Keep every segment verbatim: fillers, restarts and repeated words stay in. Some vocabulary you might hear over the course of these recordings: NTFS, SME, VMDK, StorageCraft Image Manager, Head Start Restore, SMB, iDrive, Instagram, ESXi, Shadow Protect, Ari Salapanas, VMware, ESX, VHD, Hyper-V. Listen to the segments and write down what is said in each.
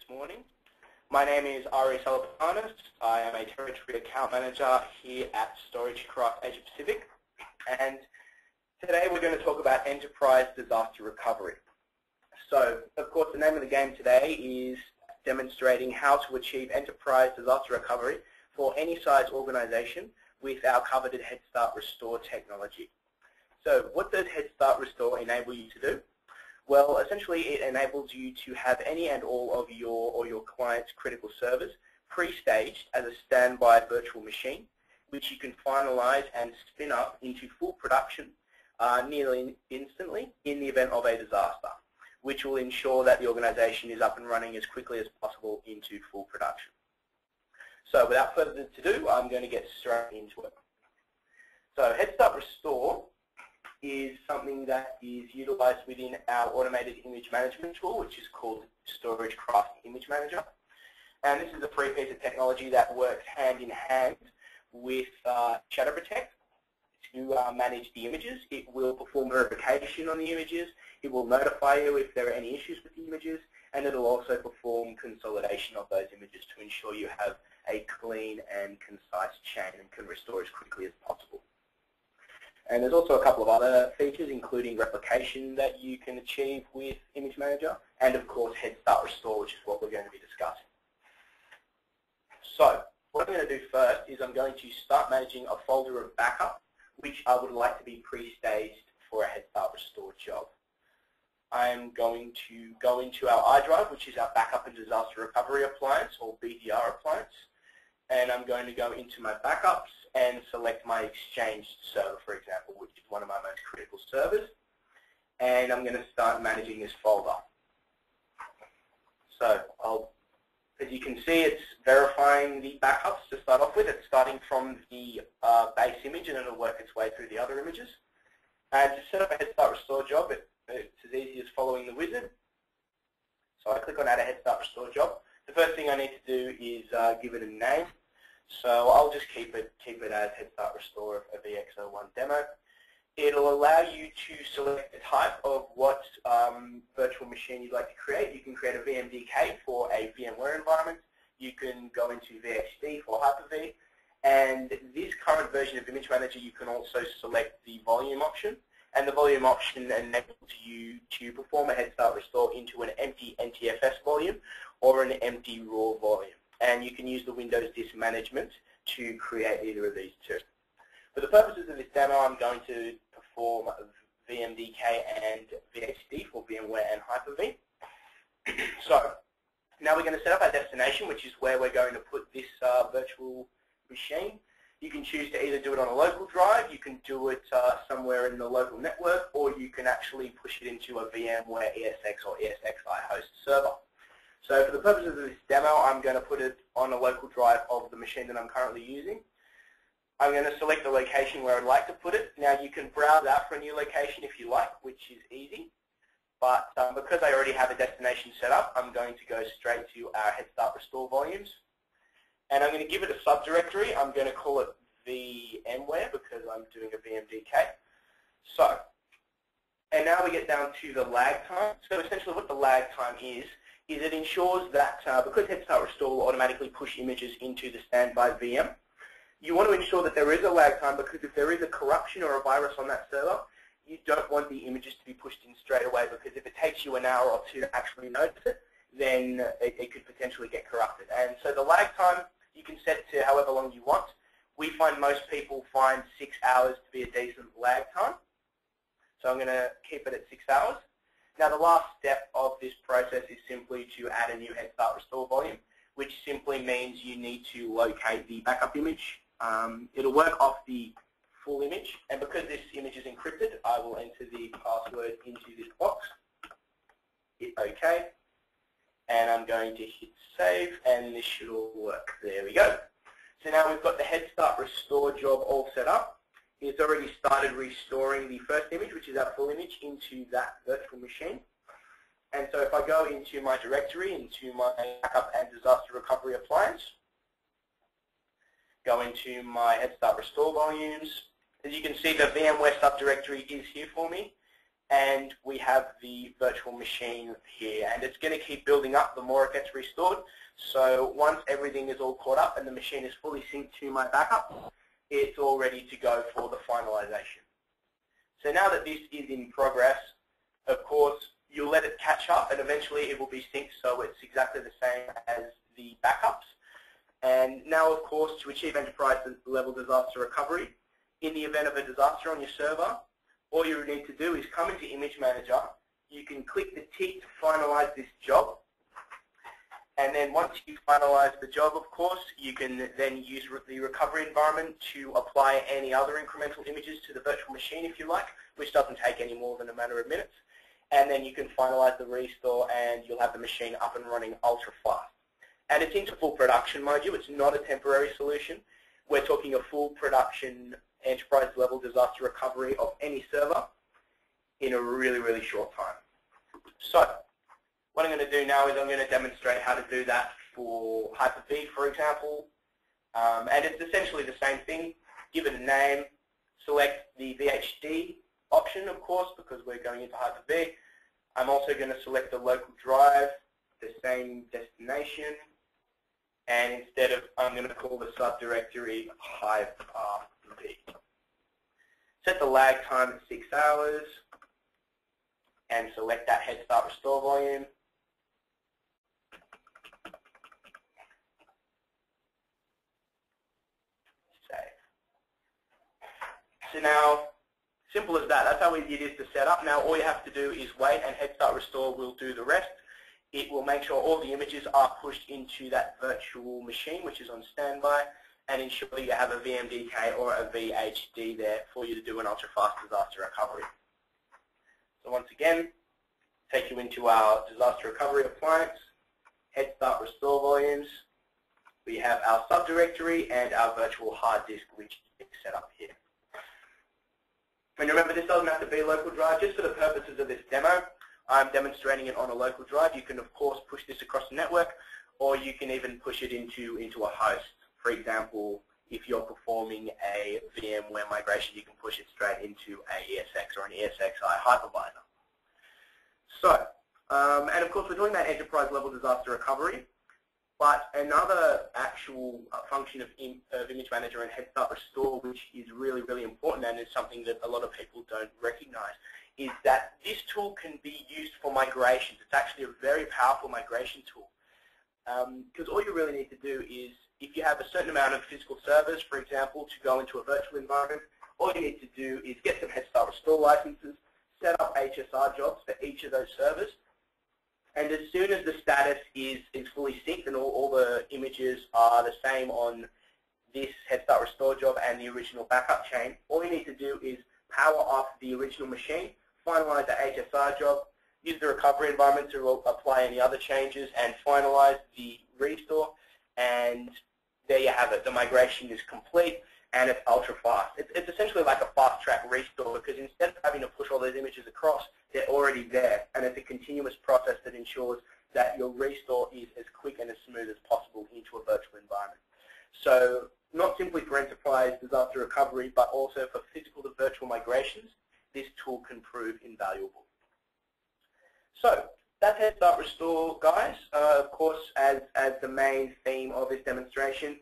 this morning. My name is Ari Salapanas. I am a Territory Account Manager here at StorageCraft Asia Pacific, and today we're going to talk about enterprise disaster recovery. So, of course, the name of the game today is demonstrating how to achieve enterprise disaster recovery for any size organization with our coveted Head Start Restore technology. So what does Head Start Restore enable you to do? Well, essentially it enables you to have any and all of your or your client's critical servers pre-staged as a standby virtual machine, which you can finalize and spin up into full production uh, nearly instantly in the event of a disaster, which will ensure that the organization is up and running as quickly as possible into full production. So without further ado, I'm going to get straight into it. So Head Start Restore is something that is utilized within our automated image management tool, which is called StorageCraft Image Manager. And this is a free piece of technology that works hand in hand with uh, Shadow Protect to uh, manage the images. It will perform verification on the images. It will notify you if there are any issues with the images, and it will also perform consolidation of those images to ensure you have a clean and concise chain and can restore as quickly as possible. And there's also a couple of other features, including replication, that you can achieve with Image Manager, and of course Head Start Restore, which is what we're going to be discussing. So what I'm going to do first is I'm going to start managing a folder of backup, which I would like to be pre-staged for a Head Start Restore job. I'm going to go into our iDrive, which is our Backup and Disaster Recovery Appliance, or B D R appliance, and I'm going to go into my backups and select my Exchange server, for example, which is one of my most critical servers, and I'm going to start managing this folder. So, I'll, as you can see, it's verifying the backups to start off with. It's starting from the uh, base image, and it'll work its way through the other images. And to set up a Head Start Restore job, it It's as easy as following the wizard. So I click on Add a Head Start Restore Job. The first thing I need to do is uh, give it a name. So I'll just keep it keep it as Head Start Restore a V X zero one demo. It'll allow you to select the type of what um, virtual machine you'd like to create. You can create a V M D K for a VMware environment. You can go into V H D for Hyper-V. And this current version of Image Manager, you can also select the volume option. And the volume option enables you to perform a Head Start Restore into an empty N T F S volume or an empty raw volume. And you can use the Windows Disk Management to create either of these two. For the purposes of this demo, I'm going to perform V M D K and V H D for VMware and Hyper-V. So now we're going to set up our destination, which is where we're going to put this uh, virtual machine. You can choose to either do it on a local drive, you can do it uh, somewhere in the local network, or you can actually push it into a VMware E S X or ESXi host server. So for the purposes of this demo, I'm going to put it on a local drive of the machine that I'm currently using. I'm going to select the location where I'd like to put it. Now you can browse out for a new location if you like, which is easy. But um, because I already have a destination set up, I'm going to go straight to our Head Start Restore volumes. And I'm going to give it a subdirectory. I'm going to call it VMware because I'm doing a V M D K. So, and now we get down to the lag time. So essentially what the lag time is, is it ensures that uh, because Head Start Restore will automatically push images into the standby V M, you want to ensure that there is a lag time, because if there is a corruption or a virus on that server, you don't want the images to be pushed in straight away, because if it takes you an hour or two to actually notice it, then it, it could potentially get corrupted. And so the lag time, you can set it to however long you want. We find most people find six hours to be a decent lag time. So I'm going to keep it at six hours. Now the last step of this process is simply to add a new Head Start Restore volume, which simply means you need to locate the backup image. Um, it'll work off the full image, and because this image is encrypted, I will enter the password into this box. Hit OK. And I'm going to hit save, and this should all work. There we go. So now we've got the Head Start Restore job all set up. It's already started restoring the first image, which is our full image, into that virtual machine. And so if I go into my directory, into my Backup and Disaster Recovery appliance, go into my Head Start Restore volumes, as you can see the VMware subdirectory is here for me. and we have the virtual machine here, and it's going to keep building up the more it gets restored. So once everything is all caught up and the machine is fully synced to my backup, it's all ready to go for the finalization. So now that this is in progress, of course, you'll let it catch up and eventually it will be synced so it's exactly the same as the backups. And now, of course, to achieve enterprise level disaster recovery, in the event of a disaster on your server, all you need to do is come into Image Manager. You can click the T to finalize this job. And then once you finalize the job, of course, you can then use the recovery environment to apply any other incremental images to the virtual machine, if you like, which doesn't take any more than a matter of minutes. And then you can finalize the restore and you'll have the machine up and running ultra fast. And it's into full production, mind you. It's not a temporary solution. We're talking a full production enterprise level disaster recovery of any server in a really, really short time. So what I'm going to do now is I'm going to demonstrate how to do that for Hyper-V, for example. Um, and it's essentially the same thing. Give it a name, select the V H D option, of course, because we're going into Hyper-V. I'm also going to select the local drive, the same destination, and instead of, I'm going to call the subdirectory Hyper-V. Set the lag time at six hours, and select that Head Start Restore volume. Save. So now, simple as that. That's how easy it is to set up. Now all you have to do is wait, and Head Start Restore will do the rest. It will make sure all the images are pushed into that virtual machine, which is on standby, and ensure you have a V M D K or a V H D there for you to do an ultra-fast disaster recovery. So once again, take you into our disaster recovery appliance, Head Start Restore volumes. We have our subdirectory and our virtual hard disk, which is set up here. And remember, this doesn't have to be a local drive. Just for the purposes of this demo, I'm demonstrating it on a local drive. You can, of course, push this across the network, or you can even push it into, into a host. For example, if you're performing a VMware migration, you can push it straight into an E S X or an ESXi hypervisor. So, um, and of course, we're doing that enterprise-level disaster recovery, but another actual uh, function of, in, of Image Manager and Head Start Restore, which is really, really important and is something that a lot of people don't recognize, is that this tool can be used for migrations. It's actually a very powerful migration tool, because um, all you really need to do is, if you have a certain amount of physical servers, for example, to go into a virtual environment, all you need to do is get some Head Start Restore licenses, set up H S R jobs for each of those servers, and as soon as the status is, is fully synced and all, all the images are the same on this Head Start Restore job and the original backup chain, all you need to do is power off the original machine, finalize the H S R job, use the recovery environment to apply any other changes, and finalize the restore, and there you have it. The migration is complete, and it's ultra-fast. It's, it's essentially like a fast-track restore, because instead of having to push all those images across, they're already there, and it's a continuous process that ensures that your restore is as quick and as smooth as possible into a virtual environment. So not simply for enterprise disaster recovery, but also for physical to virtual migrations, this tool can prove invaluable. So that's Head Start Restore, guys. Uh, of course, as, as the main theme of this demonstration,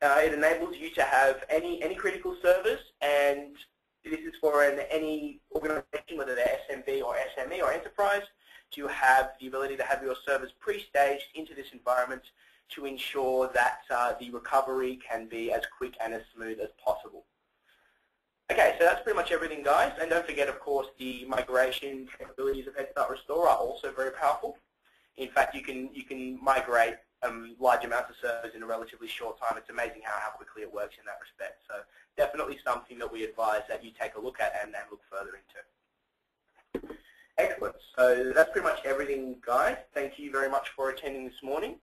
uh, it enables you to have any, any critical service, and this is for an, any organization, whether they're S M B or S M E or enterprise, to have the ability to have your servers pre-staged into this environment to ensure that uh, the recovery can be as quick and as smooth as possible. Okay, so that's pretty much everything, guys. And don't forget, of course, the migration capabilities of Head Start Restore are also very powerful. In fact, you can you can migrate um, large amounts of servers in a relatively short time. It's amazing how, how quickly it works in that respect. So definitely something that we advise that you take a look at and, and look further into. Excellent. So that's pretty much everything, guys. Thank you very much for attending this morning.